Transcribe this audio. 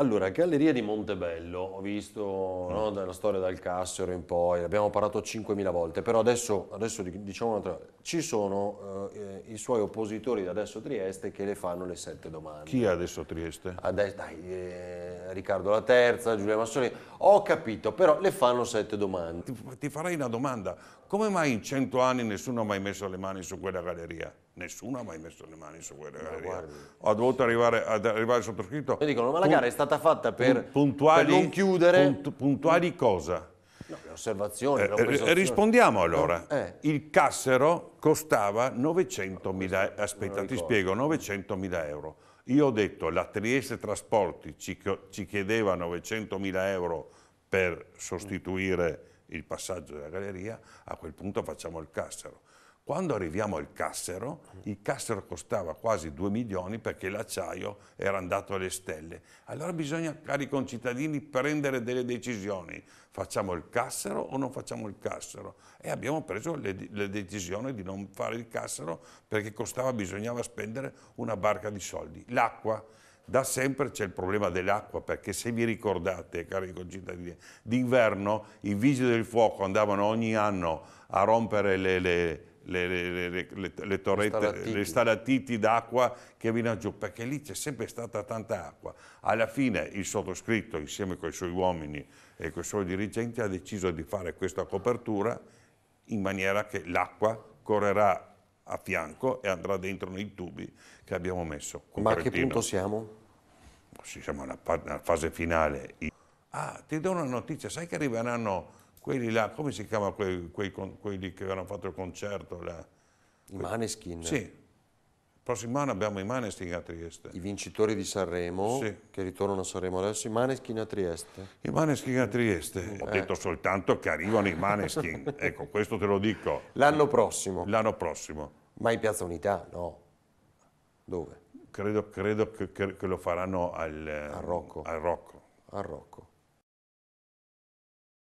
Allora, Galleria di Montebello, ho visto no, dalla storia del Cassero in poi, abbiamo parlato 5.000 volte, però adesso diciamo un'altra cosa, ci sono i suoi oppositori da Adesso Trieste che le fanno le 7 domande. Chi è Adesso Trieste? Riccardo La Terza, Giulia Massoni, ho capito, però le fanno 7 domande. Ti farei una domanda, come mai in 100 anni nessuno ha mai messo le mani su quella galleria? Nessuno ha mai messo le mani su quella galleria. Ho dovuto arrivare sottoscritto. Mi dicono, ma la gara è stata fatta per non chiudere. Puntuali cosa? No, le osservazioni. Rispondiamo allora. Il Cassero costava 900.000, aspetta, ti spiego, 900.000 euro. Io ho detto, la Trieste Trasporti ci chiedeva 900.000 euro per sostituire il passaggio della galleria, a quel punto facciamo il Cassero. Quando arriviamo al Cassero, il Cassero costava quasi 2 milioni perché l'acciaio era andato alle stelle. Allora bisogna, cari concittadini, prendere delle decisioni. Facciamo il Cassero o non facciamo il Cassero? E abbiamo preso le decisioni di non fare il Cassero perché costava, bisognava spendere una barca di soldi. L'acqua. Da sempre c'è il problema dell'acqua, perché se vi ricordate, cari concittadini, d'inverno i vigili del fuoco andavano ogni anno a rompere le torrette, le stalattiti d'acqua che vino giù, perché lì c'è sempre stata tanta acqua. Alla fine il sottoscritto, insieme con i suoi uomini e con i suoi dirigenti, ha deciso di fare questa copertura in maniera che l'acqua correrà a fianco e andrà dentro nei tubi che abbiamo messo. Ma a che punto siamo? Siamo alla fase finale. Ah, ti do una notizia, sai che arriveranno quelli là, come si chiama quelli che avevano fatto il concerto? I Maneskin? Sì, la prossima anno abbiamo i Maneskin a Trieste. I vincitori di Sanremo, sì, che ritornano a Sanremo adesso, i Maneskin a Trieste. I Maneskin a Trieste, ho detto soltanto che arrivano i Maneskin, ecco, questo te lo dico. L'anno prossimo? L'anno prossimo. Ma in Piazza Unità? No. Dove? Credo che lo faranno al Rocco.